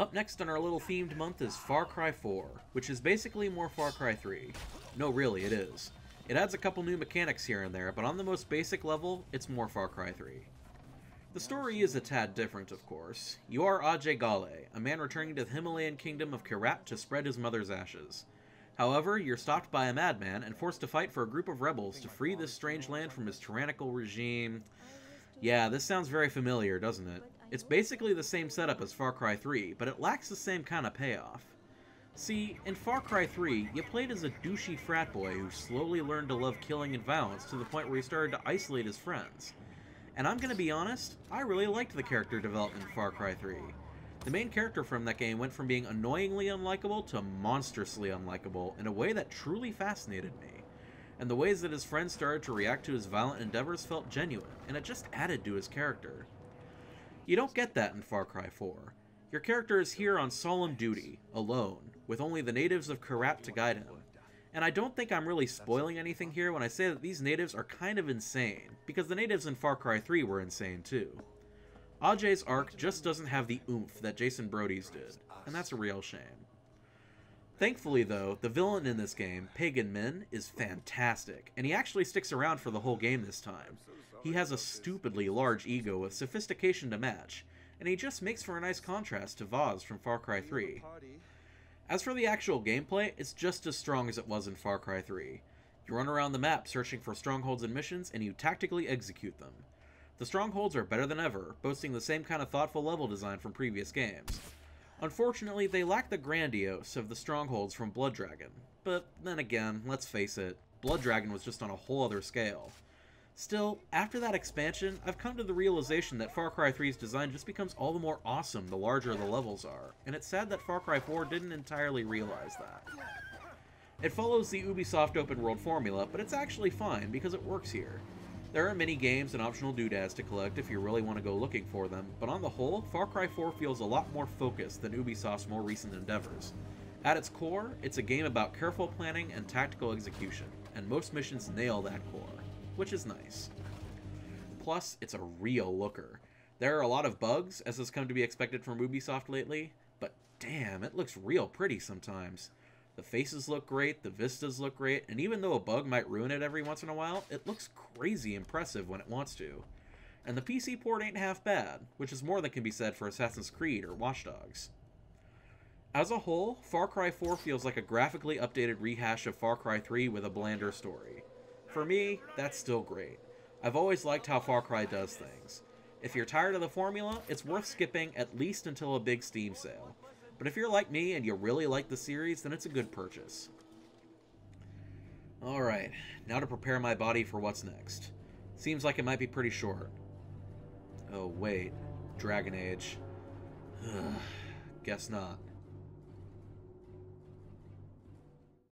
Up next on our little themed month is Far Cry 4, which is basically more Far Cry 3. No, really, it is. It adds a couple new mechanics here and there, but on the most basic level, it's more Far Cry 3. The story is a tad different, of course. You are Ajay Ghale, a man returning to the Himalayan kingdom of Kyrat to spread his mother's ashes. However, you're stopped by a madman and forced to fight for a group of rebels to free this strange land from his tyrannical regime. Yeah, this sounds very familiar, doesn't it? It's basically the same setup as Far Cry 3, but it lacks the same kind of payoff. See, in Far Cry 3, you played as a douchey frat boy who slowly learned to love killing and violence to the point where he started to isolate his friends. And I'm gonna be honest, I really liked the character development in Far Cry 3. The main character from that game went from being annoyingly unlikable to monstrously unlikable in a way that truly fascinated me. And the ways that his friends started to react to his violent endeavors felt genuine, and it just added to his character. You don't get that in Far Cry 4. Your character is here on solemn duty, alone, with only the natives of Kyrat to guide him. And I don't think I'm really spoiling anything here when I say that these natives are kind of insane, because the natives in Far Cry 3 were insane too. Ajay's arc just doesn't have the oomph that Jason Brody's did, and that's a real shame. Thankfully though, the villain in this game, Pagan Min, is fantastic, and he actually sticks around for the whole game this time. He has a stupidly large ego with sophistication to match, and he just makes for a nice contrast to Vaas from Far Cry 3. As for the actual gameplay, it's just as strong as it was in Far Cry 3. You run around the map searching for strongholds and missions, and you tactically execute them. The strongholds are better than ever, boasting the same kind of thoughtful level design from previous games. Unfortunately, they lack the grandiose of the strongholds from Blood Dragon. But then again, let's face it, Blood Dragon was just on a whole other scale. Still, after that expansion, I've come to the realization that Far Cry 3's design just becomes all the more awesome the larger the levels are, and it's sad that Far Cry 4 didn't entirely realize that. It follows the Ubisoft open world formula, but it's actually fine because it works here. There are many games and optional doodads to collect if you really want to go looking for them, but on the whole, Far Cry 4 feels a lot more focused than Ubisoft's more recent endeavors. At its core, it's a game about careful planning and tactical execution, and most missions nail that core, which is nice. Plus, it's a real looker. There are a lot of bugs, as has come to be expected from Ubisoft lately, but damn, it looks real pretty sometimes. The faces look great, the vistas look great, and even though a bug might ruin it every once in a while, it looks crazy impressive when it wants to. And the PC port ain't half bad, which is more than can be said for Assassin's Creed or Watchdogs. As a whole, Far Cry 4 feels like a graphically updated rehash of Far Cry 3 with a blander story. For me, that's still great. I've always liked how Far Cry does things. If you're tired of the formula, it's worth skipping at least until a big Steam sale. But if you're like me and you really like the series, then it's a good purchase. Alright, now to prepare my body for what's next. Seems like it might be pretty short. Oh wait, Dragon Age. Guess not.